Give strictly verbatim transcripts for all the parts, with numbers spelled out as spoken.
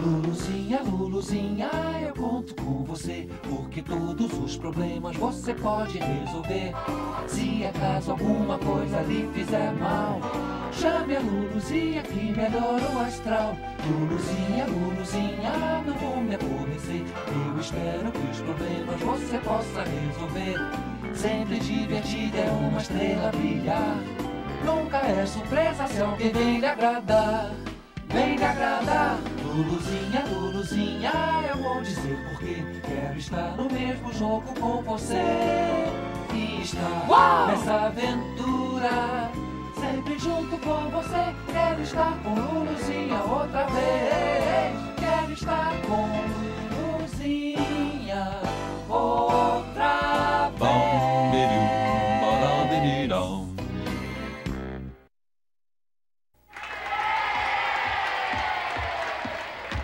Luluzinha, Luluzinha, eu conto com você, porque todos os problemas você pode resolver. Se acaso alguma coisa lhe fizer mal, chame a Luluzinha que melhora o astral. Luluzinha, Luluzinha, não vou me aborrecer, eu espero que os problemas você possa resolver. Sempre divertida é uma estrela brilhar, nunca é surpresa se alguém vem lhe agradar. Vem lhe agradar. Luluzinha, Luluzinha, eu vou dizer porquê, quero estar no mesmo jogo com você e estar Uau! nessa aventura, sempre junto com você. Quero estar com Luluzinha outra vez, quero estar com Luluzinha outra vez.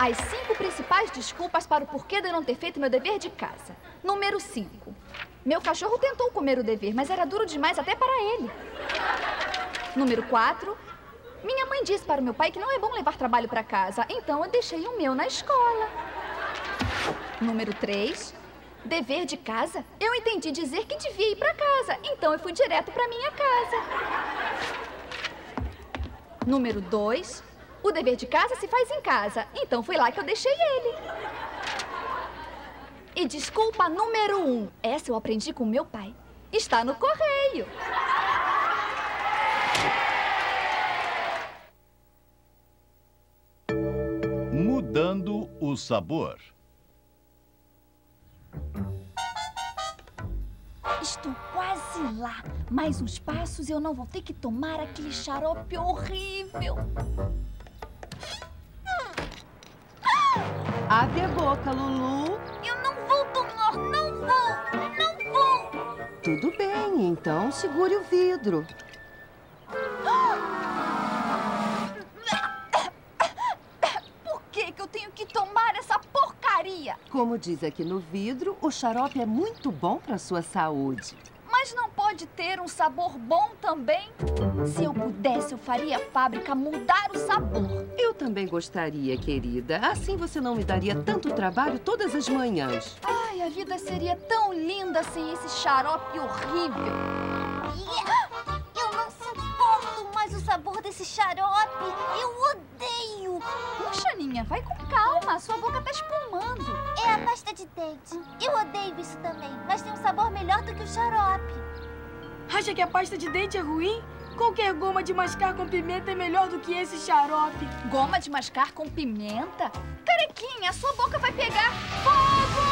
As cinco principais desculpas para o porquê de eu não ter feito meu dever de casa. Número cinco. Meu cachorro tentou comer o dever, mas era duro demais até para ele. Número quatro. Minha mãe disse para o meu pai que não é bom levar trabalho para casa, então eu deixei o meu na escola. Número três. Dever de casa? Eu entendi dizer que devia ir para casa, então eu fui direto para minha casa. Número dois. O dever de casa se faz em casa, então foi lá que eu deixei ele. E desculpa número um, essa eu aprendi com meu pai, está no correio. Mudando o sabor. Estou quase lá, mais uns passos e eu não vou ter que tomar aquele xarope horrível. Abre a boca, Lulu. Eu não vou tomar, não vou, não vou. Tudo bem, então segure o vidro. Por que que eu tenho que tomar essa porcaria? Como diz aqui no vidro, o xarope é muito bom para sua saúde. Mas não pode ter um sabor bom também? Se eu pudesse, eu faria a fábrica mudar o sabor. Eu também gostaria, querida. Assim você não me daria tanto trabalho todas as manhãs. Ai, a vida seria tão linda sem esse xarope horrível. Eu não suporto mais o sabor desse xarope. Eu odeio. Puxa, Ninha, vai com calma. Sua boca tá espumando. É a pasta de dente. Eu odeio isso também, mas tem um sabor melhor do que o xarope. Acha que a pasta de dente é ruim? Qualquer goma de mascar com pimenta é melhor do que esse xarope. Goma de mascar com pimenta? Carequinha, sua boca vai pegar fogo!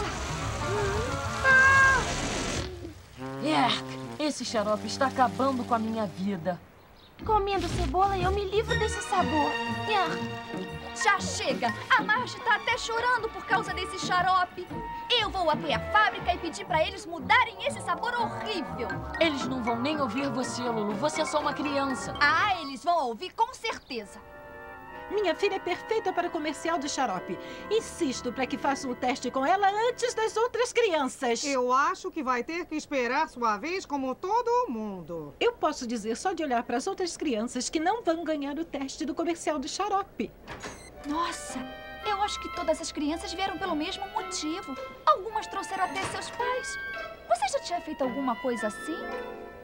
Nossa! Yerk, esse xarope está acabando com a minha vida. Comendo cebola, eu me livro desse sabor. Yerk! Já chega! A Marge tá até chorando por causa desse xarope. Eu vou até a fábrica e pedir pra eles mudarem esse sabor horrível. Eles não vão nem ouvir você, Lulu. Você é só uma criança. Ah, eles vão ouvir com certeza. Minha filha é perfeita para o comercial de xarope. Insisto para que façam um teste com ela antes das outras crianças. Eu acho que vai ter que esperar sua vez como todo mundo. Eu posso dizer só de olhar para as outras crianças que não vão ganhar o teste do comercial de xarope. Nossa, eu acho que todas as crianças vieram pelo mesmo motivo. Algumas trouxeram até seus pais. Você já tinha feito alguma coisa assim?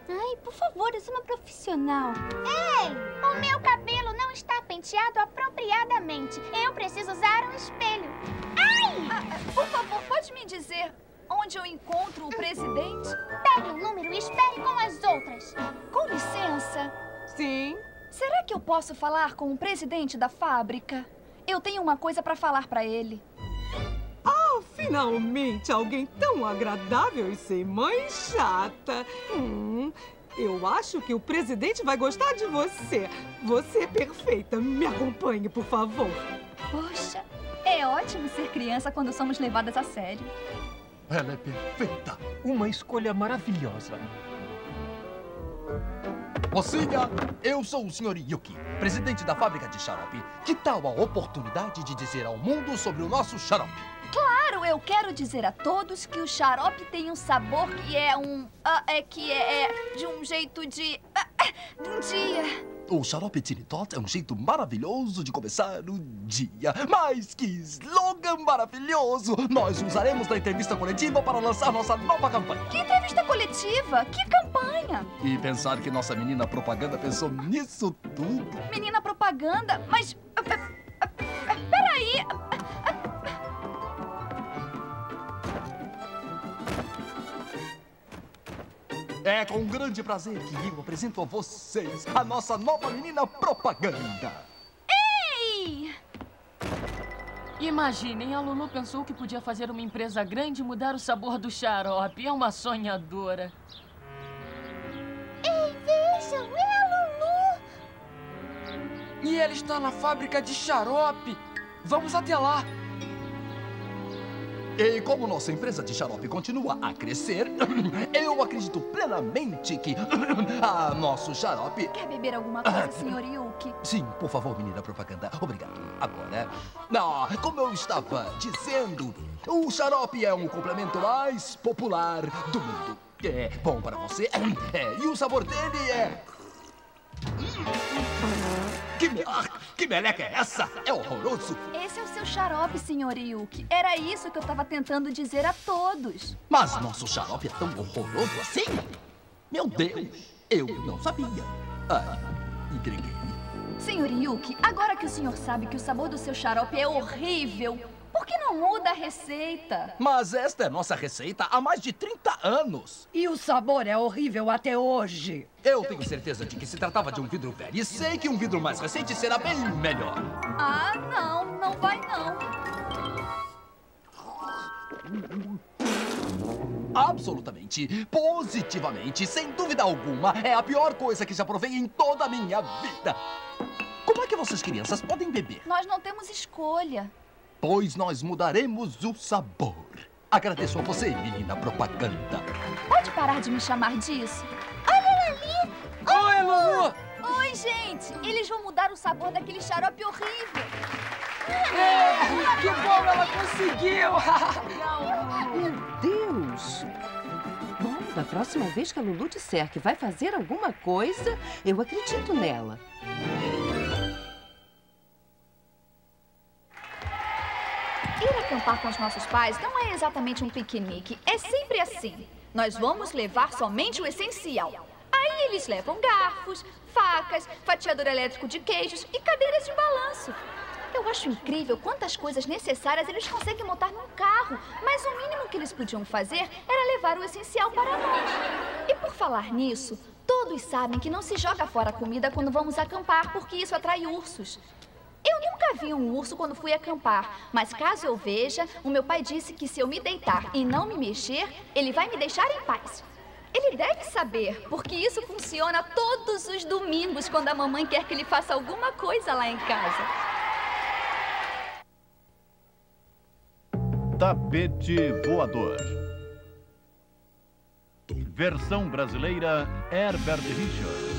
Ai, por favor, eu sou uma profissional. Ei, o meu cabelo não está penteado apropriadamente. Eu preciso usar um espelho. Ai! Ah, por favor, pode me dizer onde eu encontro o presidente? Pegue um número e espere com as outras. Com licença. Sim? Será que eu posso falar com o presidente da fábrica? Eu tenho uma coisa para falar para ele. Oh, finalmente alguém tão agradável e sem mãe chata. Hum, eu acho que o presidente vai gostar de você. Você é perfeita. Me acompanhe, por favor. Poxa, é ótimo ser criança quando somos levadas a sério. Ela é perfeita. Uma escolha maravilhosa. Mocinha, eu sou o senhor Yuki, presidente da fábrica de xarope. Que tal a oportunidade de dizer ao mundo sobre o nosso xarope? Claro, eu quero dizer a todos que o xarope tem um sabor que é um... Uh, é que é, é de um jeito de... Uh, Bom dia. O xarope Tinitota é um jeito maravilhoso de começar o dia. Mas que slogan maravilhoso! Nós usaremos na entrevista coletiva para lançar nossa nova campanha. Que entrevista coletiva? Que campanha? E pensar que nossa menina propaganda pensou nisso tudo. Menina propaganda? Mas... peraí... É com grande prazer que eu apresento a vocês a nossa nova menina propaganda. Ei! Imaginem, a Lulu pensou que podia fazer uma empresa grande e mudar o sabor do xarope. É uma sonhadora. Ei, vejam, é a Lulu! E ela está na fábrica de xarope. Vamos até lá. E como nossa empresa de xarope continua a crescer, eu acredito plenamente que a nosso xarope... Quer beber alguma coisa, senhor Yuki? Sim, por favor, menina propaganda. Obrigado. Agora, ah, como eu estava dizendo, o xarope é um complemento mais popular do mundo. É bom para você é, e o sabor dele é... Que, me... ah, que meleca é essa? É horroroso. Esse é o seu xarope, senhor Yuki. Era isso que eu estava tentando dizer a todos. Mas nosso xarope é tão horroroso assim? Meu Deus, eu não sabia. Ah, entreguei. Senhor Yuki, agora que o senhor sabe que o sabor do seu xarope é horrível, por que não muda a receita? Mas esta é nossa receita há mais de trinta anos. E o sabor é horrível até hoje. Eu tenho certeza de que se tratava de um vidro velho e sei que um vidro mais recente será bem melhor. Ah, não. Não vai, não. Absolutamente, positivamente, sem dúvida alguma, é a pior coisa que já provei em toda a minha vida. Como é que vocês crianças podem beber? Nós não temos escolha. Pois nós mudaremos o sabor. Agradeço a você, menina propaganda. Pode parar de me chamar disso? Olha ali! Oi, Lulu! Oi, gente! Eles vão mudar o sabor daquele xarope horrível. É, que bom, ela conseguiu! Meu Deus! Bom, da próxima vez que a Lulu disser que vai fazer alguma coisa, eu acredito nela. Ir acampar com os nossos pais não é exatamente um piquenique. É sempre assim. Nós vamos levar somente o essencial. Aí eles levam garfos, facas, fatiador elétrico de queijos e cadeiras de balanço. Eu acho incrível quantas coisas necessárias eles conseguem montar num carro. Mas o mínimo que eles podiam fazer era levar o essencial para nós. E por falar nisso, todos sabem que não se joga fora a comida quando vamos acampar, porque isso atrai ursos. Eu nunca vi um urso quando fui acampar, mas caso eu veja, o meu pai disse que se eu me deitar e não me mexer, ele vai me deixar em paz. Ele deve saber, porque isso funciona todos os domingos quando a mamãe quer que ele faça alguma coisa lá em casa. Tapete voador. Versão brasileira Herbert Richard.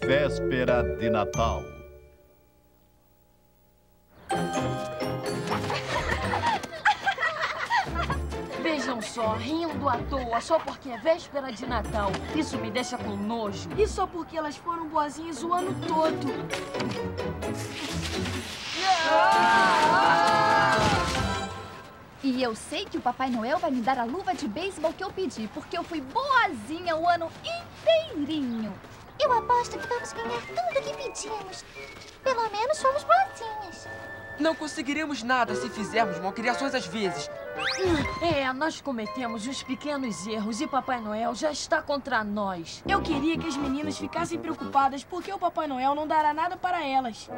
Véspera de Natal. Vejam só, rindo à toa só porque é véspera de Natal. Isso me deixa com nojo. E só porque elas foram boazinhas o ano todo. E eu sei que o Papai Noel vai me dar a luva de beisebol que eu pedi, porque eu fui boazinha o ano inteirinho. Eu aposto que vamos ganhar tudo o que pedimos. Pelo menos fomos boazinhas. Não conseguiremos nada se fizermos malcriações às vezes. É, nós cometemos uns pequenos erros e Papai Noel já está contra nós. Eu queria que as meninas ficassem preocupadas porque o Papai Noel não dará nada para elas.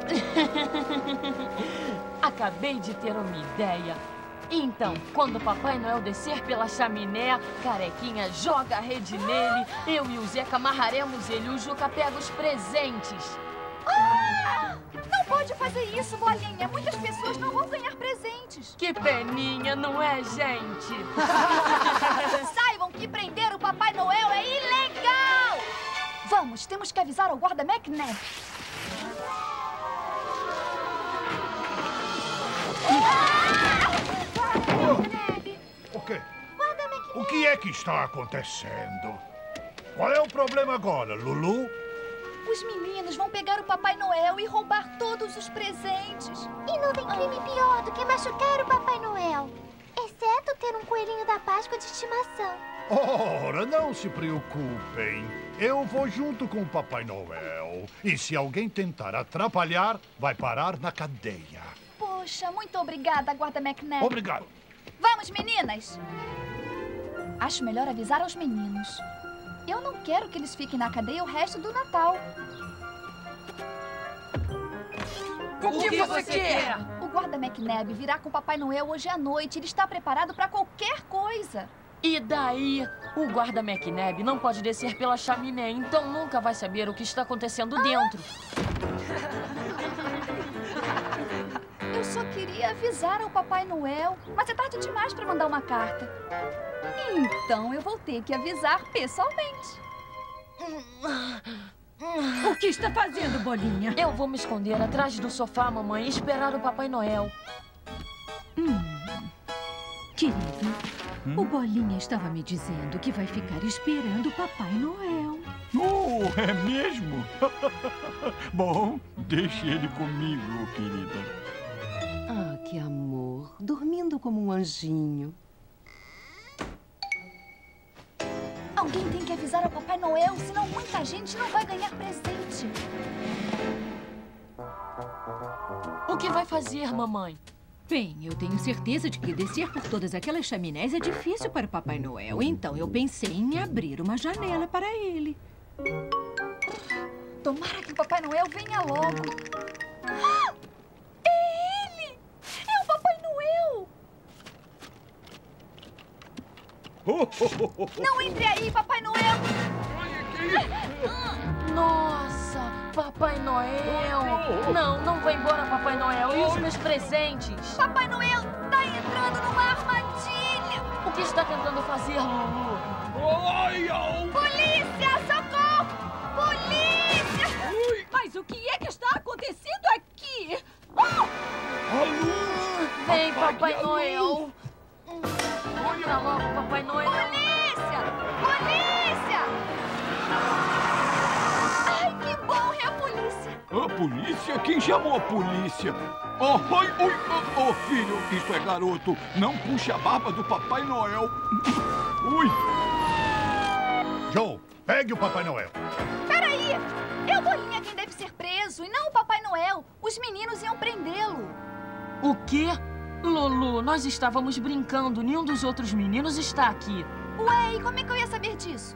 Acabei de ter uma ideia. Então, quando o Papai Noel descer pela chaminé, Carequinha joga a rede nele, eu e o Zeca amarraremos ele e o Juca pega os presentes. Ah! Não pode fazer isso, Bolinha. Muitas pessoas não vão ganhar presentes. Que peninha, não é, gente? Saibam que prender o Papai Noel é ilegal! Vamos, temos que avisar ao Guarda McNabb. O quê? Guarda McNally. O que é que está acontecendo? Qual é o problema agora, Lulu? Os meninos vão pegar o Papai Noel e roubar todos os presentes. E não tem crime pior do que machucar o Papai Noel. Exceto ter um coelhinho da Páscoa de estimação. Ora, não se preocupem. Eu vou junto com o Papai Noel. E se alguém tentar atrapalhar, vai parar na cadeia. Poxa, muito obrigada, Guarda McNabb. Obrigado. Vamos, meninas! Acho melhor avisar aos meninos. Eu não quero que eles fiquem na cadeia o resto do Natal. O que você quer? O Guarda McNabb virá com o Papai Noel hoje à noite. Ele está preparado para qualquer coisa. E daí? O Guarda McNabb não pode descer pela chaminé, então nunca vai saber o que está acontecendo ah. dentro. Eu só queria avisar ao Papai Noel, mas é tarde demais para mandar uma carta. Então eu vou ter que avisar pessoalmente. O que está fazendo, Bolinha? Eu vou me esconder atrás do sofá, mamãe, e esperar o Papai Noel. Hum. Querido, hum? o Bolinha estava me dizendo que vai ficar esperando o Papai Noel. Oh, é mesmo? Bom, deixe ele comigo, querida. Ah, que amor. Dormindo como um anjinho. Alguém tem que avisar ao Papai Noel, senão muita gente não vai ganhar presente. O que vai fazer, mamãe? Bem, eu tenho certeza de que descer por todas aquelas chaminés é difícil para o Papai Noel. Então eu pensei em abrir uma janela para ele. Tomara que o Papai Noel venha logo. Ah! Não entre aí, Papai Noel! Nossa, Papai Noel! Não, não vai embora, Papai Noel! E os meus presentes? Papai Noel tá entrando numa armadilha! O que está tentando fazer, Lulu? Polícia, socorro! Polícia! Mas o que é que está acontecendo aqui? Oh! Vem, Papai Noel! Pra logo, Papai Noel! Polícia! Polícia! Ai, que bom! É a polícia! A polícia? Quem chamou a polícia? Oh, oi, oi, oh, oh, filho! Isso é garoto! Não puxa a barba do Papai Noel! Ui! Joe, pegue o Papai Noel! Peraí! É o Bolinha quem deve ser preso e não o Papai Noel! Os meninos iam prendê-lo! O quê? Lulu, nós estávamos brincando. Nenhum dos outros meninos está aqui. Ué, e como é que eu ia saber disso?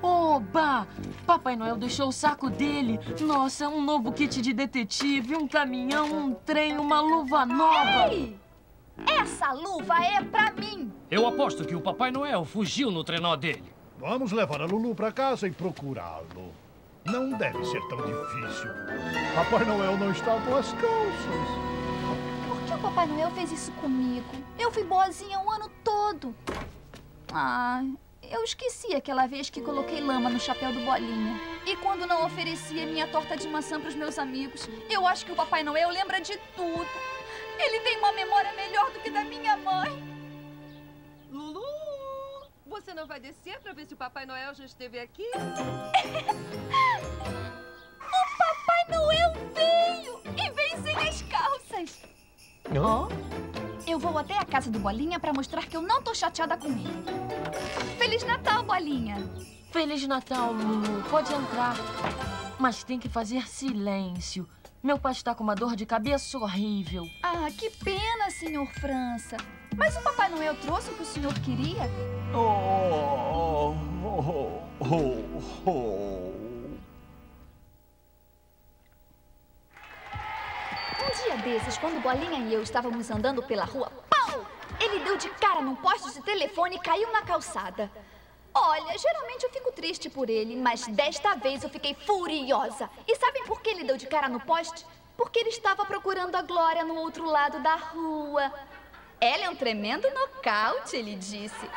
Oba! Papai Noel deixou o saco dele. Nossa, um novo kit de detetive, um caminhão, um trem, uma luva nova. Ei! Essa luva é pra mim! Eu aposto que o Papai Noel fugiu no trenó dele. Vamos levar a Lulu pra casa e procurá-lo. Não deve ser tão difícil. Papai Noel não está com as calças. O Papai Noel fez isso comigo. Eu fui boazinha o ano todo. Ah, eu esqueci aquela vez que coloquei lama no chapéu do Bolinha. E quando não oferecia minha torta de maçã para os meus amigos, eu acho que o Papai Noel lembra de tudo. Ele tem uma memória melhor do que da minha mãe. Lulu, você não vai descer para ver se o Papai Noel já esteve aqui? O Papai Noel veio e veio sem as calças. Oh. Eu vou até a casa do Bolinha pra mostrar que eu não tô chateada com ele. Feliz Natal, Bolinha! Feliz Natal, Lulu. Pode entrar. Mas tem que fazer silêncio. Meu pai está com uma dor de cabeça horrível. Ah, que pena, senhor França. Mas o Papai Noel trouxe o que o senhor queria? Oh, oh, oh, oh. Um dia desses, quando Bolinha e eu estávamos andando pela rua, pau! Ele deu de cara num poste de telefone e caiu na calçada. Olha, geralmente eu fico triste por ele, mas desta vez eu fiquei furiosa. E sabem por que ele deu de cara no poste? Porque ele estava procurando a Glória no outro lado da rua. Ela é um tremendo nocaute, ele disse.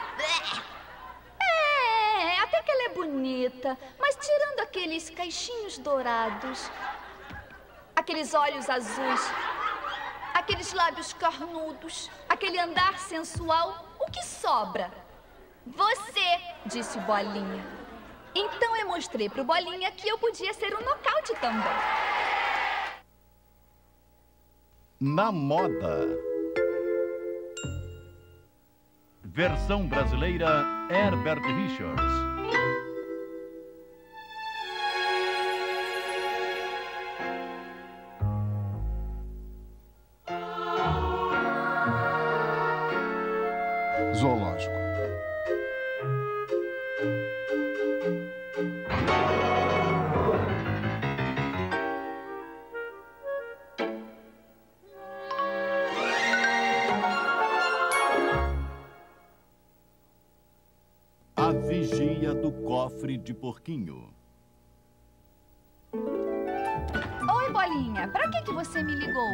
É, até que ela é bonita, mas tirando aqueles caixinhos dourados, aqueles olhos azuis, aqueles lábios carnudos, aquele andar sensual, o que sobra? Você, disse o Bolinha. Então eu mostrei pro Bolinha que eu podia ser um nocaute também. Na moda. Versão brasileira Herbert Richards. Zoológico. De porquinho. Oi, Bolinha. Pra que que você me ligou?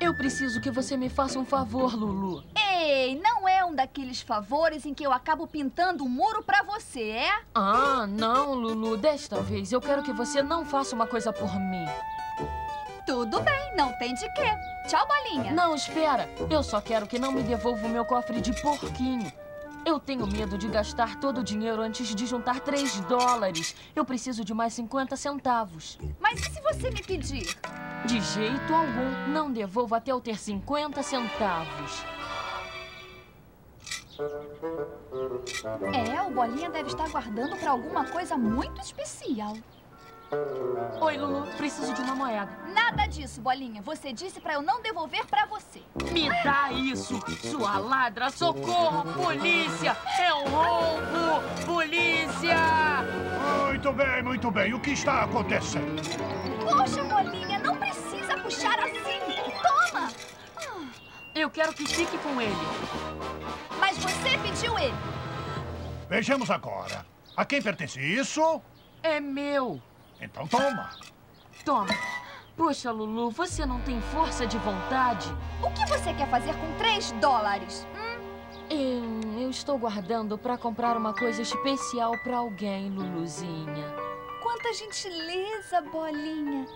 Eu preciso que você me faça um favor, Lulu. Ei, não é um daqueles favores em que eu acabo pintando um muro pra você, é? Ah, não, Lulu. Desta vez eu quero que você não faça uma coisa por mim. Tudo bem, não tem de quê. Tchau, Bolinha. Não, espera. Eu só quero que não me devolva o meu cofre de porquinho. Eu tenho medo de gastar todo o dinheiro antes de juntar três dólares. Eu preciso de mais cinquenta centavos. Mas e se você me pedir? De jeito algum. Não devolvo até eu ter cinquenta centavos. É, o Bolinha deve estar guardando para alguma coisa muito especial. Oi, Lulu. Preciso de uma moeda. Nada disso, Bolinha. Você disse pra eu não devolver pra você. Me dá isso, sua ladra. Socorro, polícia. É um roubo, polícia. Muito bem, muito bem. O que está acontecendo? Poxa, Bolinha, não precisa puxar assim. Toma. Eu quero que fique com ele. Mas você pediu ele. Vejamos agora. A quem pertence isso? É meu. Então toma. Toma. Poxa, Lulu, você não tem força de vontade? O que você quer fazer com três dólares? Hum? Eu, eu estou guardando para comprar uma coisa especial para alguém, Luluzinha. Quanta gentileza, Bolinha.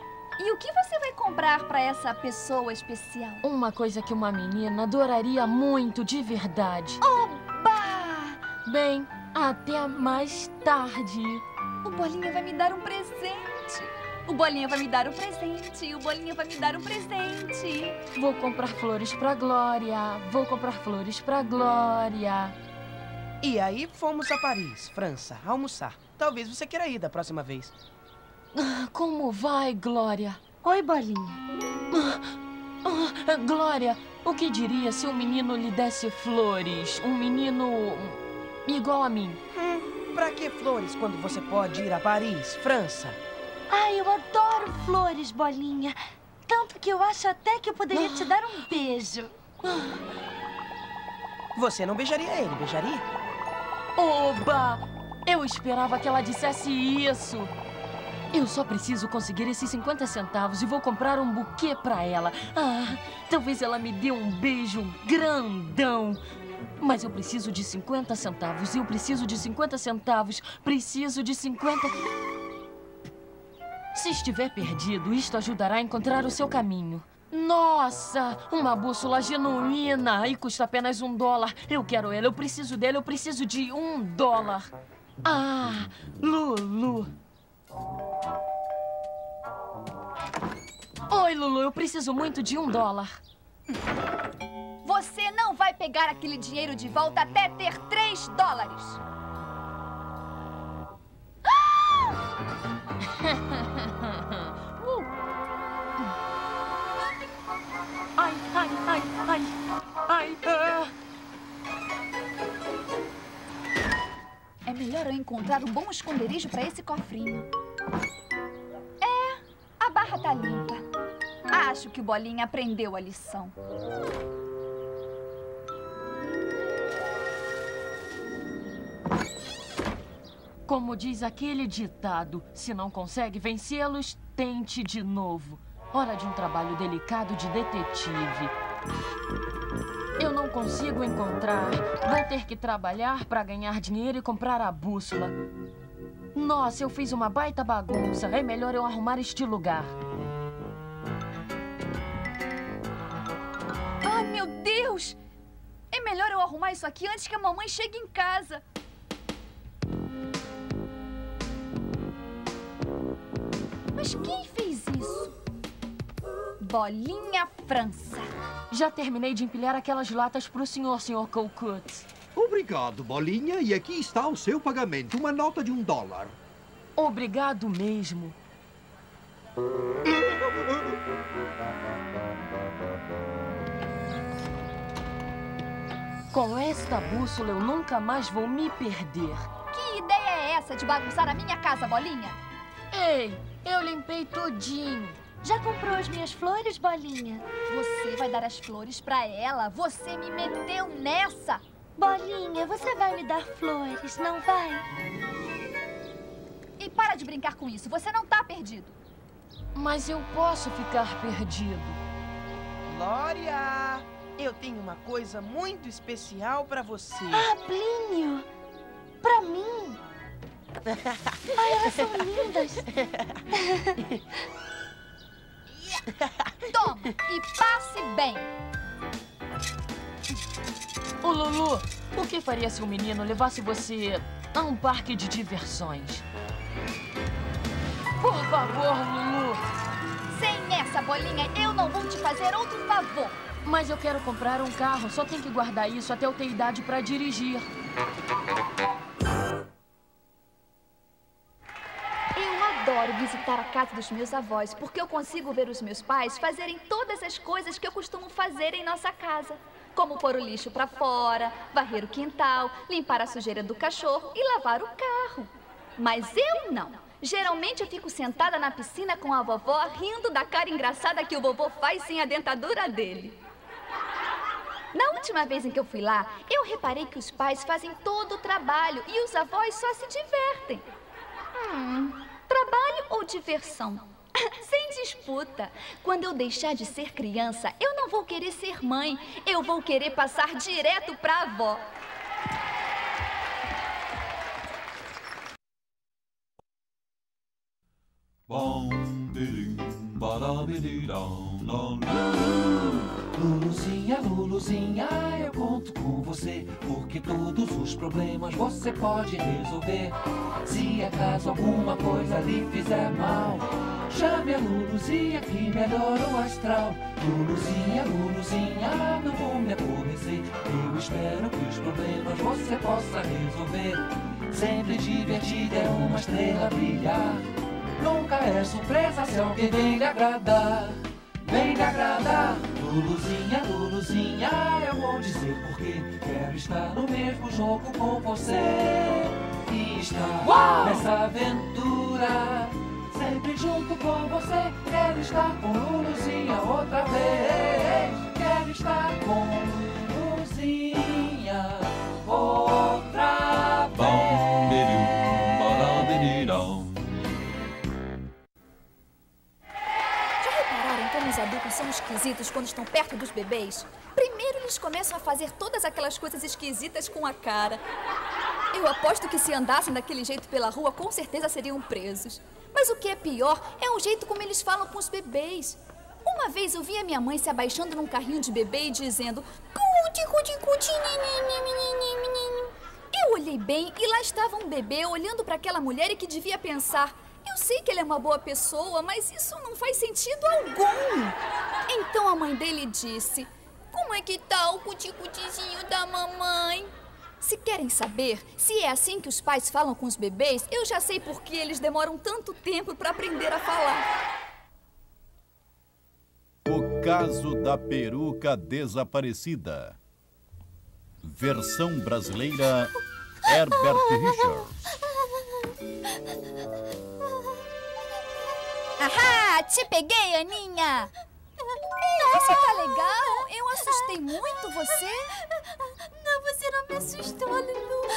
E o que você vai comprar para essa pessoa especial? Uma coisa que uma menina adoraria muito, de verdade. Oba! Bem, até mais tarde. O Bolinha vai me dar um presente. O Bolinha vai me dar um presente. O Bolinha vai me dar um presente. Vou comprar flores pra Glória. Vou comprar flores pra Glória. E aí fomos a Paris, França, almoçar. Talvez você queira ir da próxima vez. Como vai, Glória? Oi, Bolinha. Glória, o que diria se um menino lhe desse flores? Um menino igual a mim. Hum. Pra que flores quando você pode ir a Paris, França? Ai, eu adoro flores, Bolinha. Tanto que eu acho até que eu poderia te dar um beijo. Você não beijaria ele, beijaria? Oba! Eu esperava que ela dissesse isso. Eu só preciso conseguir esses cinquenta centavos e vou comprar um buquê pra ela. Ah, talvez ela me dê um beijo grandão. Mas eu preciso de cinquenta centavos, eu preciso de cinquenta centavos, preciso de cinquenta... Se estiver perdido, isto ajudará a encontrar o seu caminho. Nossa, uma bússola genuína e custa apenas um dólar. Eu quero ela, eu preciso dela, eu preciso de um dólar. Ah, Lulu. Oi, Lulu, eu preciso muito de um dólar. Você não vai pegar aquele dinheiro de volta até ter três dólares. Ah! uh. Ai, ai, ai, ai, ai. Ah. É melhor eu encontrar um bom esconderijo para esse cofrinho. É, a barra tá limpa. Acho que o Bolinha aprendeu a lição. Como diz aquele ditado, se não consegue vencê-los, tente de novo. Hora de um trabalho delicado de detetive. Eu não consigo encontrar. Vou ter que trabalhar para ganhar dinheiro e comprar a bússola. Nossa, eu fiz uma baita bagunça. É melhor eu arrumar este lugar. Ai, meu Deus! É melhor eu arrumar isso aqui antes que a mamãe chegue em casa. Mas quem fez isso? Bolinha França. Já terminei de empilhar aquelas latas para o senhor, senhor Colcote. Obrigado, Bolinha. E aqui está o seu pagamento, uma nota de um dólar. Obrigado mesmo. Com esta bússola eu nunca mais vou me perder. Que ideia é essa de bagunçar a minha casa, Bolinha? Ei, eu limpei tudinho. Já comprou as minhas flores, Bolinha? Você vai dar as flores pra ela. Você me meteu nessa. Bolinha, você vai me dar flores, não vai? E para de brincar com isso. Você não tá perdido. Mas eu posso ficar perdido. Glória! Eu tenho uma coisa muito especial pra você. Ah, Plínio! Pra mim? Ai, elas são lindas. Toma, e passe bem. Ô, Lulu, o que faria se um menino levasse você a um parque de diversões? Por favor, Lulu. Sem essa, Bolinha, eu não vou te fazer outro favor. Mas eu quero comprar um carro, só tem que guardar isso até eu ter idade pra dirigir. Eu adoro visitar a casa dos meus avós, porque eu consigo ver os meus pais fazerem todas as coisas que eu costumo fazer em nossa casa. Como pôr o lixo pra fora, varrer o quintal, limpar a sujeira do cachorro e lavar o carro. Mas eu não. Geralmente eu fico sentada na piscina com a vovó, rindo da cara engraçada que o vovô faz sem a dentadura dele. Na última vez em que eu fui lá, eu reparei que os pais fazem todo o trabalho e os avós só se divertem. Hum, trabalho ou diversão? Sem disputa. Quando eu deixar de ser criança, eu não vou querer ser mãe. Eu vou querer passar direto pra avó. Bom, bidim, badabididão, não, não. Luluzinha, Luluzinha, eu conto com você, porque todos os problemas você pode resolver. Se acaso alguma coisa lhe fizer mal, chame a Luluzinha que melhora o astral. Luluzinha, Luluzinha, não vou me aborrecer, eu espero que os problemas você possa resolver. Sempre divertida é uma estrela brilhar, nunca é surpresa se alguém vem lhe agradar. Vem lhe agradar. Luluzinha, Luluzinha, eu vou dizer porquê. Quero estar no mesmo jogo com você e estar Uau! Nessa aventura, sempre junto com você. Quero estar com Luluzinha outra vez. Quero estar com Luluzinha outra vez. Bom, os adultos são esquisitos quando estão perto dos bebês. Primeiro eles começam a fazer todas aquelas coisas esquisitas com a cara. Eu aposto que se andassem daquele jeito pela rua, com certeza seriam presos. Mas o que é pior é o jeito como eles falam com os bebês. Uma vez eu vi a minha mãe se abaixando num carrinho de bebê e dizendo... Eu olhei bem e lá estava um bebê olhando para aquela mulher e que devia pensar... Eu sei que ele é uma boa pessoa, mas isso não faz sentido algum. Então a mãe dele disse, como é que tá o cuticutizinho da mamãe? Se querem saber se é assim que os pais falam com os bebês, eu já sei por que eles demoram tanto tempo para aprender a falar. O caso da peruca desaparecida. Versão brasileira, Herbert Richers. Ahá! Te peguei, Aninha! Nossa, tá legal! Eu assustei muito você! Não, você não me assustou, Lulu!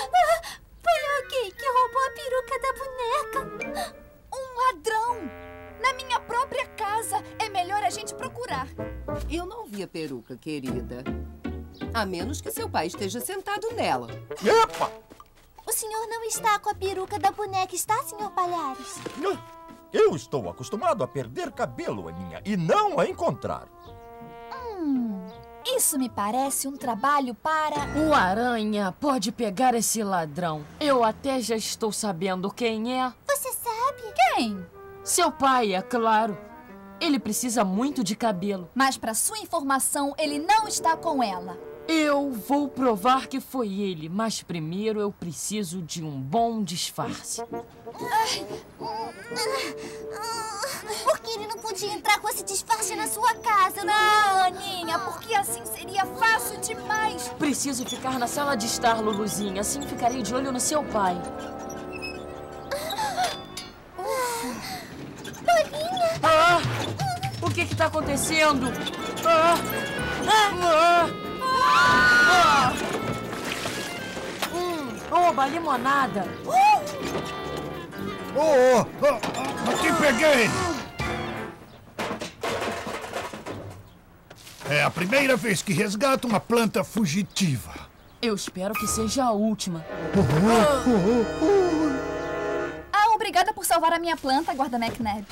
Foi Yuki que roubou a peruca da boneca. Um ladrão! Na minha própria casa. É melhor a gente procurar. Eu não vi a peruca, querida. A menos que seu pai esteja sentado nela. Epa! O senhor não está com a peruca da boneca, está, senhor Palhares? Eu estou acostumado a perder cabelo, Aninha, e não a encontrar. Hum, isso me parece um trabalho para... O Aranha pode pegar esse ladrão. Eu até já estou sabendo quem é. Você sabe? Quem? Seu pai, é claro. Ele precisa muito de cabelo. Mas, para sua informação, ele não está com ela. Eu vou provar que foi ele, mas primeiro eu preciso de um bom disfarce. Por que ele não podia entrar com esse disfarce na sua casa? Não, Aninha, porque assim seria fácil demais. Preciso ficar na sala de estar, Luluzinha. Assim ficarei de olho no seu pai. Bolinha! Ah! O que que tá acontecendo? Ah! Ah! Ah! Hum, oba, limonada! Oh, oh, oh, te peguei! É a primeira vez que resgato uma planta fugitiva. Eu espero que seja a última. Oh, oh, oh, oh. Ah, obrigada por salvar a minha planta, Guarda McNabb.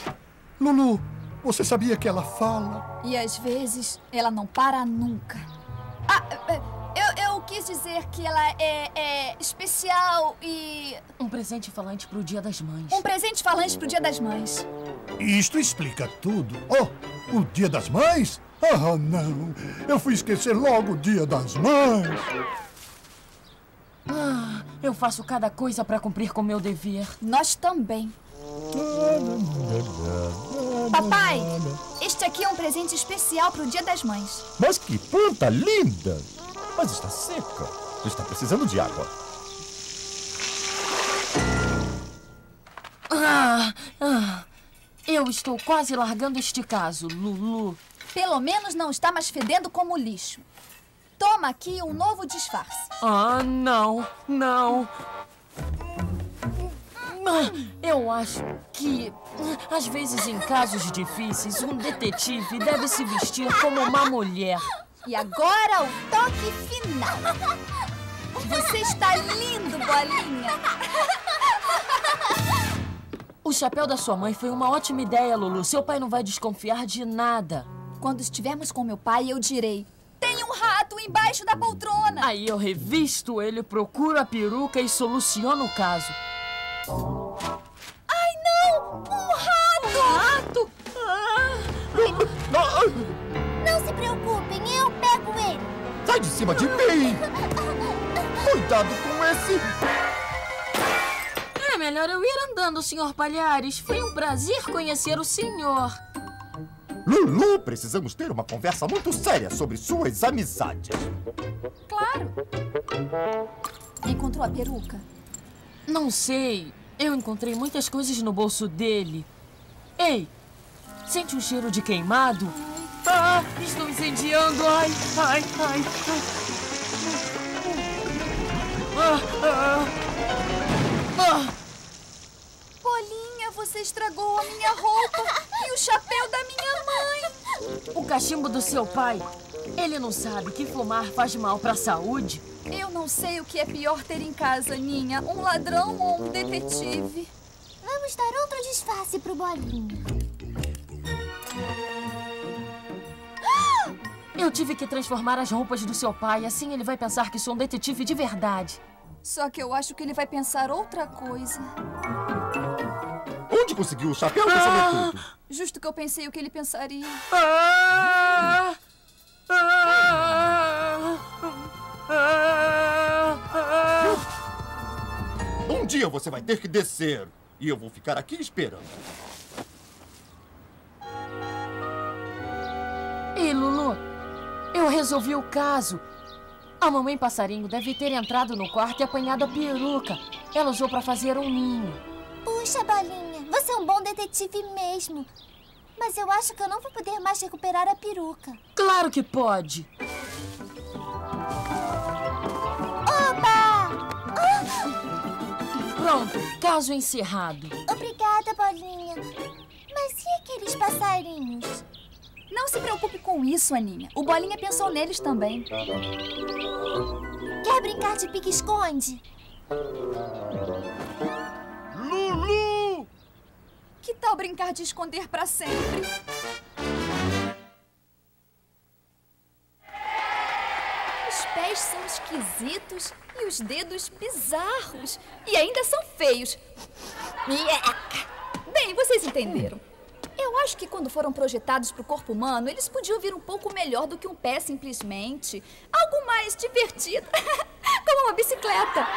Lulu, você sabia que ela fala? E às vezes, ela não para nunca. Ah, eu, eu quis dizer que ela é, é especial e... Um presente falante pro Dia das Mães. Um presente falante pro Dia das Mães. Isto explica tudo. Oh, o Dia das Mães? Ah, oh, não. Eu fui esquecer logo o Dia das Mães. Ah, eu faço cada coisa pra cumprir com meu dever. Nós também. Papai, este aqui é um presente especial pro Dia das Mães. Mas que planta linda! Mas está seca. Está precisando de água. Ah, ah, eu estou quase largando este caso, Lulu. Pelo menos não está mais fedendo como lixo. Toma aqui um novo disfarce. Ah, não, não. Eu acho que, às vezes, em casos difíceis, um detetive deve se vestir como uma mulher. E agora o toque final. Você está lindo, Bolinha. O chapéu da sua mãe foi uma ótima ideia, Lulu. Seu pai não vai desconfiar de nada. Quando estivermos com meu pai, eu direi: tem um rato embaixo da poltrona. Aí eu revisto ele, procuro a peruca e soluciono o caso. Ai, não! Um rato! Um rato? Ah. Não se preocupem, eu pego ele. Sai de cima de mim! Cuidado com esse... É melhor eu ir andando, senhor Palhares. Foi um prazer conhecer o senhor. Lulu, precisamos ter uma conversa muito séria sobre suas amizades. Claro. Encontrou a peruca? Não sei. Eu encontrei muitas coisas no bolso dele. Ei, sente um cheiro de queimado? Ah, estou incendiando. Ai, ai, ai. Ah, ah, ah. Bolinha, você estragou a minha roupa e o chapéu da minha mãe. O cachimbo do seu pai. Ele não sabe que fumar faz mal para a saúde? Eu não sei o que é pior ter em casa, Aninha. Um ladrão ou um detetive? Vamos dar outro disfarce pro Bolinha. Eu tive que transformar as roupas do seu pai. Assim ele vai pensar que sou um detetive de verdade. Só que eu acho que ele vai pensar outra coisa. Onde conseguiu o chapéu pra saber tudo? Justo que eu pensei o que ele pensaria. Ah! Ah, ah, ah. Um dia você vai ter que descer. E eu vou ficar aqui esperando. Ei, Lulu, eu resolvi o caso. A mamãe passarinho deve ter entrado no quarto e apanhado a peruca. Ela usou pra fazer um ninho. Puxa, Bolinha, você é um bom detetive mesmo. Mas eu acho que eu não vou poder mais recuperar a peruca. Claro que pode. Oba! Ah! Pronto, caso encerrado. Obrigada, Bolinha. Mas e aqueles passarinhos? Não se preocupe com isso, Aninha. O Bolinha pensou neles também. Quer brincar de pique-esconde? Lulu! Que tal brincar de esconder pra sempre? Os pés são esquisitos e os dedos bizarros. E ainda são feios. Bem, vocês entenderam. Eu acho que quando foram projetados para o corpo humano, eles podiam vir um pouco melhor do que um pé simplesmente. Algo mais divertido, como uma bicicleta.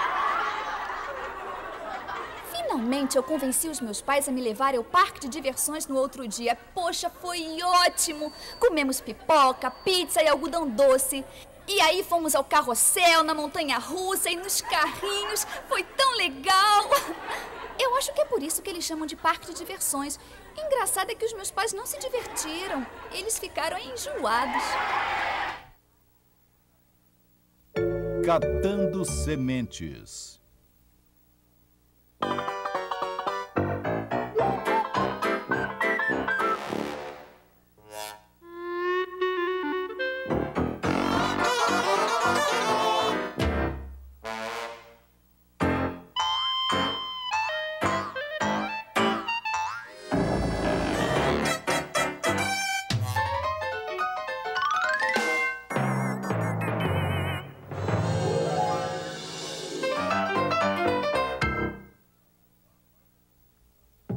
Finalmente, eu convenci os meus pais a me levarem ao parque de diversões no outro dia. Poxa, foi ótimo! Comemos pipoca, pizza e algodão doce. E aí fomos ao carrossel, na montanha-russa e nos carrinhos. Foi tão legal! Eu acho que é por isso que eles chamam de parque de diversões. Engraçado é que os meus pais não se divertiram. Eles ficaram enjoados. Catando sementes.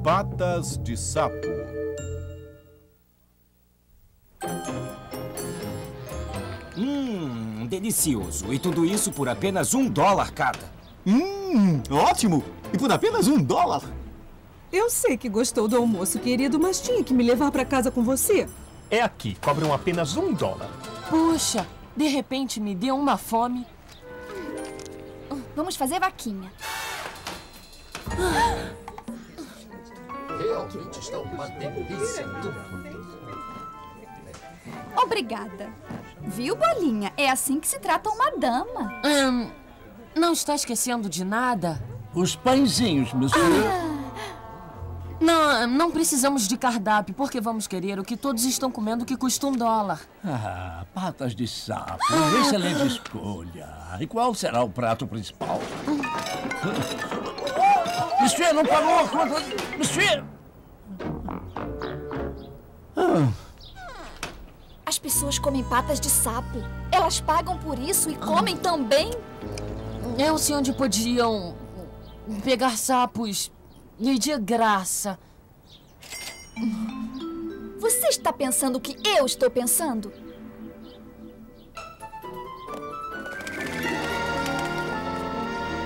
Patas de sapo. Hum, delicioso. E tudo isso por apenas um dólar cada. Hum, ótimo! E por apenas um dólar? Eu sei que gostou do almoço, querido, mas tinha que me levar pra casa com você. É aqui, cobram apenas um dólar. Puxa, de repente me deu uma fome. Vamos fazer vaquinha. Ah. Realmente está uma delícia. Obrigada. Viu, Bolinha? É assim que se trata uma dama. Hum, não está esquecendo de nada? Os pãezinhos, meu senhor. Ah. Não, não precisamos de cardápio, porque vamos querer o que todos estão comendo que custa um dólar. Ah, patas de sapo. Ah. Excelente escolha. E qual será o prato principal? Ah. Monsieur, não pagou a conta. Monsieur! As pessoas comem patas de sapo. Elas pagam por isso e comem também? Eu sei onde podiam pegar sapos e de graça. Você está pensando o que eu estou pensando?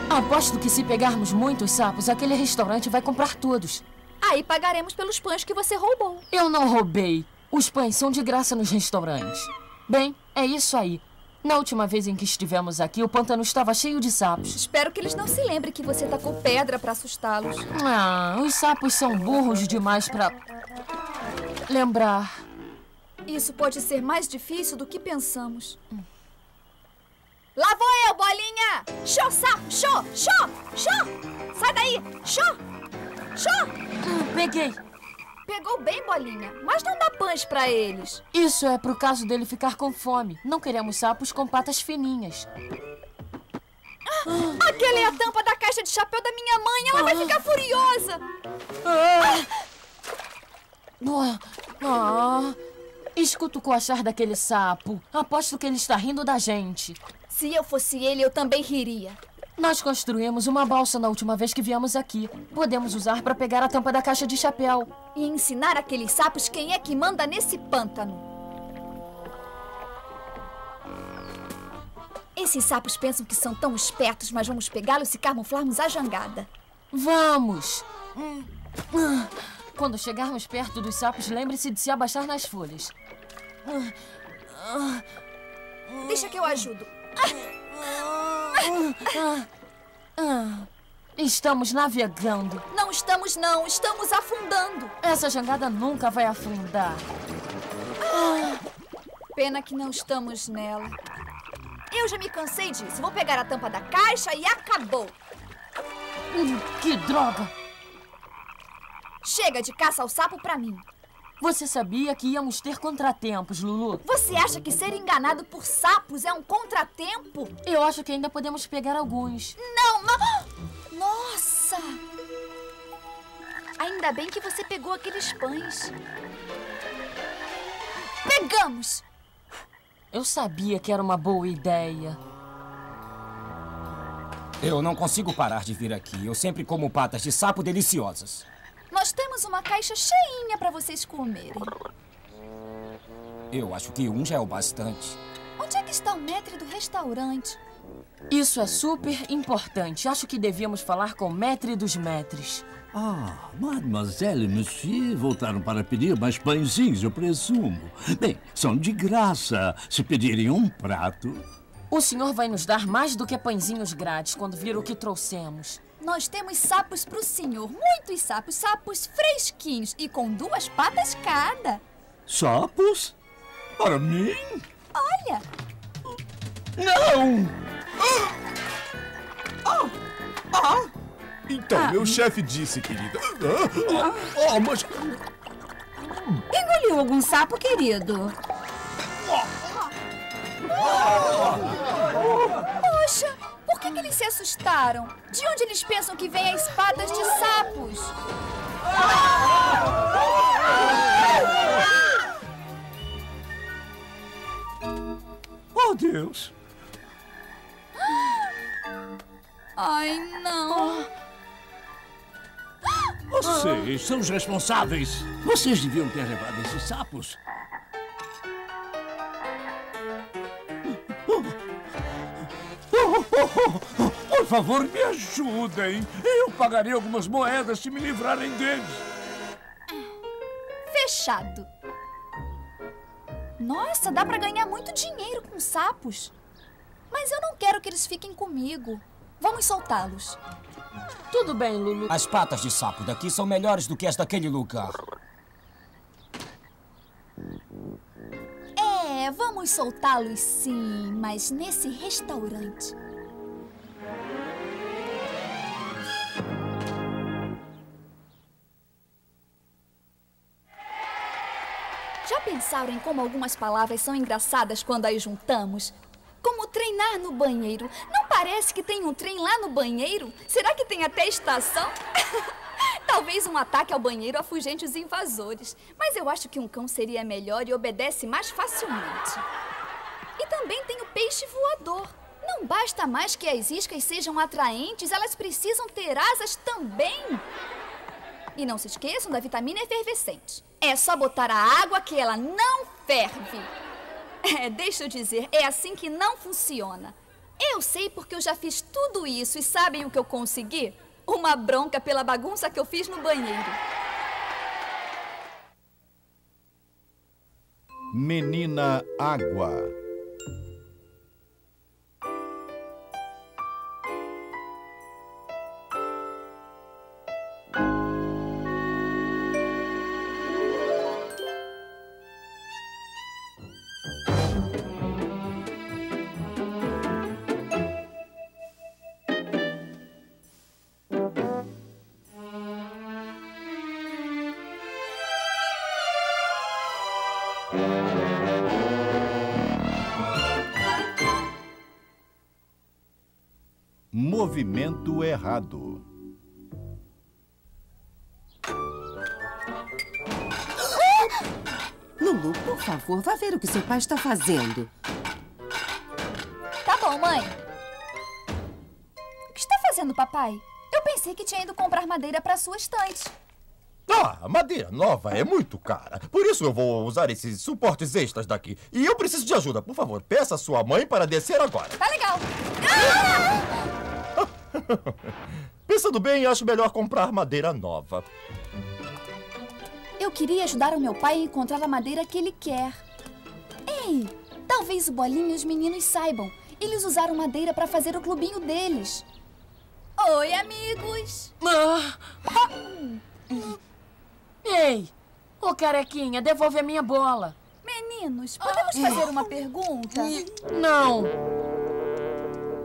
Aposto que se pegarmos muitos sapos, aquele restaurante vai comprar todos. Aí pagaremos pelos pães que você roubou. Eu não roubei. Os pães são de graça nos restaurantes. Bem, é isso aí. Na última vez em que estivemos aqui, o pântano estava cheio de sapos. Espero que eles não se lembrem que você tacou pedra para assustá-los. Ah, os sapos são burros demais para lembrar. Isso pode ser mais difícil do que pensamos. Lá vou eu, Bolinha! Xô, sapo! Xô! Xô! Xô! Sai daí! Xô! Xô! Hum, peguei! Pegou bem, Bolinha, mas não dá pães pra eles. Isso é pro caso dele ficar com fome. Não queremos sapos com patas fininhas. Ah, aquela é a tampa da caixa de chapéu da minha mãe! Ela ah. vai ficar furiosa! Ah. Ah. Ah. Escuta o coachar daquele sapo. Aposto que ele está rindo da gente. Se eu fosse ele, eu também riria. Nós construímos uma balsa na última vez que viemos aqui. Podemos usar para pegar a tampa da caixa de chapéu. E ensinar aqueles sapos quem é que manda nesse pântano. Esses sapos pensam que são tão espertos, mas vamos pegá-los e camuflarmos a jangada. Vamos! Quando chegarmos perto dos sapos, lembre-se de se abaixar nas folhas. Deixa que eu ajudo. Estamos navegando. Não estamos, não. Estamos afundando. Essa jangada nunca vai afundar. Pena que não estamos nela. Eu já me cansei disso. Vou pegar a tampa da caixa e acabou. Hum, que droga! Chega de caça ao sapo pra mim. Você sabia que íamos ter contratempos, Lulu? Você acha que ser enganado por sapos é um contratempo? Eu acho que ainda podemos pegar alguns. Não, não... Nossa! Ainda bem que você pegou aqueles pães. Pegamos! Eu sabia que era uma boa ideia. Eu não consigo parar de vir aqui. Eu sempre como patas de sapo deliciosas. Nós temos uma caixa cheinha para vocês comerem. Eu acho que um já é o bastante. Onde é que está o maître do restaurante? Isso é super importante. Acho que devíamos falar com o maître dos maîtres. Ah, mademoiselle e monsieur voltaram para pedir mais pãezinhos, eu presumo. Bem, são de graça se pedirem um prato. O senhor vai nos dar mais do que pãezinhos grátis quando vir o que trouxemos. Nós temos sapos para o senhor, muitos sapos, sapos fresquinhos e com duas patas cada. Sapos? Para mim? Olha! Não! Ah! Ah! Então, ah. meu chefe disse, querida. Ah, ah, ah, mas... Engoliu algum sapo, querido? Poxa, por que, que eles se assustaram? De onde eles pensam que vêm as espadas de sapos? Oh, Deus! Ai, não! Vocês são os responsáveis! Vocês deviam ter levado esses sapos! Por favor, me ajudem. Eu pagarei algumas moedas se me livrarem deles. Fechado. Nossa, dá pra ganhar muito dinheiro com sapos. Mas eu não quero que eles fiquem comigo. Vamos soltá-los. Tudo bem, Lulu. As patas de sapo daqui são melhores do que as daquele lugar. É, vamos soltá-los sim, mas nesse restaurante. Já pensaram em como algumas palavras são engraçadas quando as juntamos? Como treinar no banheiro. Não parece que tem um trem lá no banheiro? Será que tem até estação? Talvez um ataque ao banheiro afugente os invasores. Mas eu acho que um cão seria melhor e obedece mais facilmente. E também tem o peixe voador. Não basta mais que as iscas sejam atraentes, elas precisam ter asas também. E não se esqueçam da vitamina efervescente. É só botar a água que ela não ferve. É, deixa eu dizer, é assim que não funciona. Eu sei porque eu já fiz tudo isso e sabem o que eu consegui? Uma bronca pela bagunça que eu fiz no banheiro. Menina Água. Movimento errado. Lulu, por favor, vá ver o que seu pai está fazendo. Tá bom, mãe. O que está fazendo, papai? Eu pensei que tinha ido comprar madeira para sua estante. Ah, a madeira nova é muito cara. Por isso eu vou usar esses suportes extras daqui. E eu preciso de ajuda. Por favor, peça a sua mãe para descer agora. Tá legal. Ah! Pensando bem, acho melhor comprar madeira nova. Eu queria ajudar o meu pai a encontrar a madeira que ele quer. Ei, talvez o Bolinha e os meninos saibam. Eles usaram madeira para fazer o clubinho deles. Oi, amigos. Ah. Ei, ô carequinha, devolve a minha bola. Meninos, podemos ah. fazer uma pergunta? Não.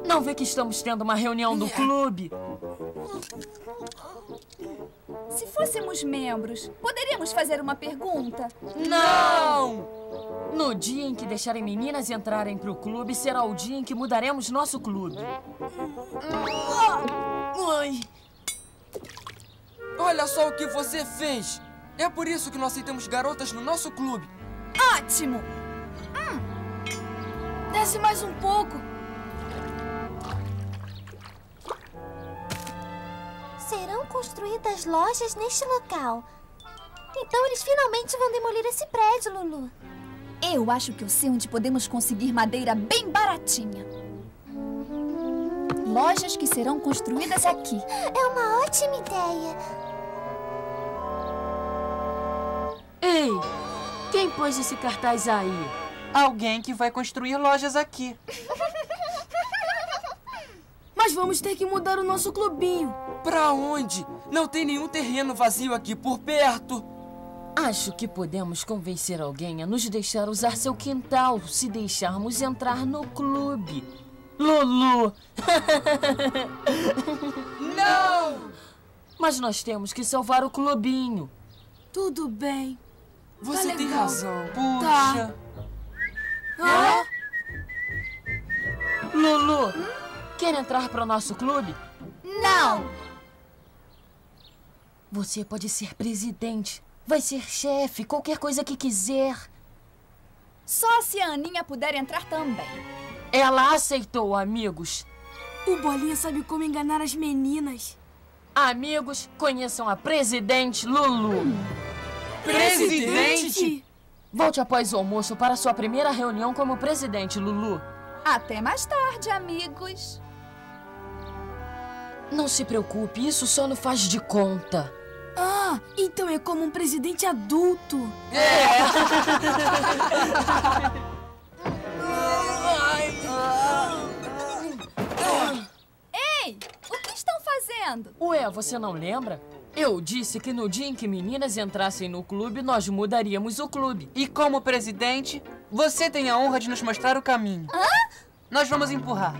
Não vê que estamos tendo uma reunião do clube? Se fôssemos membros, poderíamos fazer uma pergunta? Não! No dia em que deixarem meninas entrarem pro clube, será o dia em que mudaremos nosso clube. Mãe! Olha só o que você fez! É por isso que nós aceitamos garotas no nosso clube. Ótimo! Hum. Desce mais um pouco. Serão construídas lojas neste local. Então eles finalmente vão demolir esse prédio, Lulu. Eu acho que eu sei onde podemos conseguir madeira bem baratinha. Lojas que serão construídas aqui. É uma ótima ideia. Ei, quem pôs esse cartaz aí? Alguém que vai construir lojas aqui. Mas vamos ter que mudar o nosso clubinho. Pra onde? Não tem nenhum terreno vazio aqui por perto. Acho que podemos convencer alguém a nos deixar usar seu quintal se deixarmos entrar no clube. Lulu! Não! Mas nós temos que salvar o clubinho. Tudo bem. Você tá tem razão. Puxa. Tá. Ah? Lulu, hum? Quer entrar para o nosso clube? Não! Você pode ser presidente, vai ser chefe, qualquer coisa que quiser. Só se a Aninha puder entrar também. Ela aceitou, amigos. O Bolinha sabe como enganar as meninas. Amigos, conheçam a presidente Lulu. Hum. Presidente? Volte após o almoço para sua primeira reunião como presidente, Lulu. Até mais tarde, amigos. Não se preocupe, isso só não faz de conta. Ah, então é como um presidente adulto. É! Ei, o que estão fazendo? Ué, você não lembra? Eu disse que no dia em que meninas entrassem no clube, nós mudaríamos o clube. E como presidente, você tem a honra de nos mostrar o caminho. Hã? Nós vamos empurrar.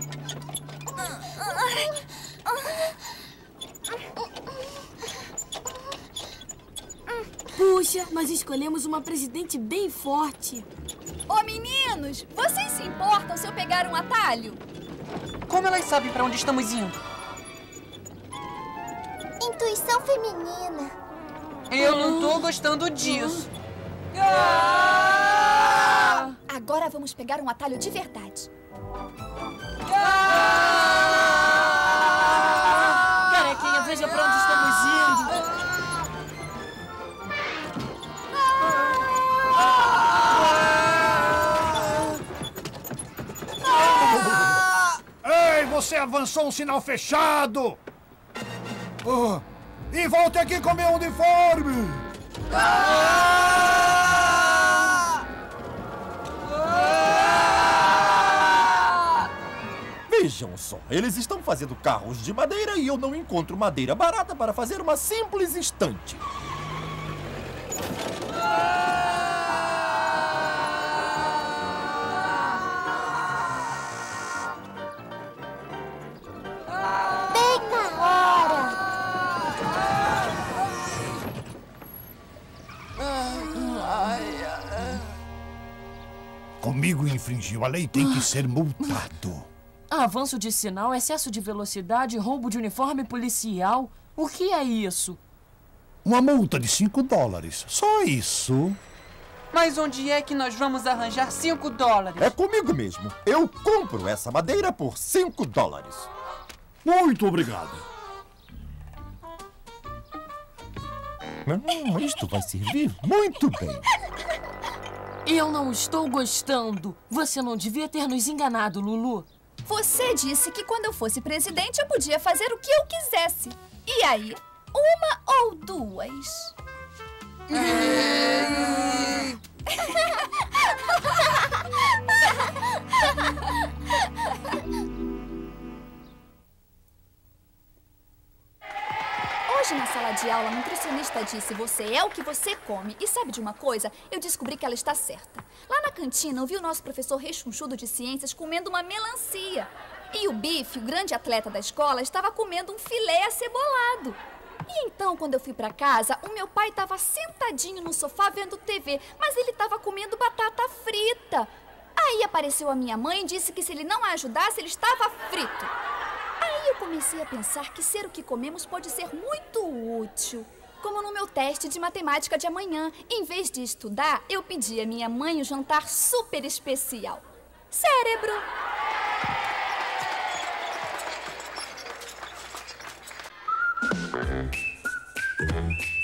Puxa, mas escolhemos uma presidente bem forte. Ô, meninos, vocês se importam se eu pegar um atalho? Como elas sabem para onde estamos indo? Intuição feminina. Eu não tô gostando disso. Ah! Agora vamos pegar um atalho de verdade. Ah! Carequinha, veja pra onde estamos indo. Ah! Ah! Ei, você avançou um sinal fechado! Oh, e vou ter que comer um uniforme! Ah! Ah! Vejam só, eles estão fazendo carros de madeira e eu não encontro madeira barata para fazer uma simples estante. Comigo infringiu a lei, tem que ser multado. Avanço de sinal, excesso de velocidade, roubo de uniforme policial. O que é isso? Uma multa de cinco dólares. Só isso. Mas onde é que nós vamos arranjar cinco dólares? É comigo mesmo. Eu compro essa madeira por cinco dólares. Muito obrigado. Hum, isto vai servir muito bem. Eu não estou gostando. Você não devia ter nos enganado, Lulu. Você disse que quando eu fosse presidente eu podia fazer o que eu quisesse. E aí, uma ou duas? Hoje na sala de aula, a nutricionista disse: você é o que você come. E sabe de uma coisa? Eu descobri que ela está certa. Lá na cantina, eu vi o nosso professor rechonchudo de ciências comendo uma melancia. E o Bife, o grande atleta da escola, estava comendo um filé acebolado. E então, quando eu fui pra casa, o meu pai estava sentadinho no sofá vendo tê vê, mas ele estava comendo batata frita. Aí apareceu a minha mãe e disse que se ele não a ajudasse, ele estava frito. Aí eu comecei a pensar que ser o que comemos pode ser muito útil. Como no meu teste de matemática de amanhã. Em vez de estudar, eu pedi à minha mãe um jantar super especial. Cérebro! Mm-hmm. Mm-hmm.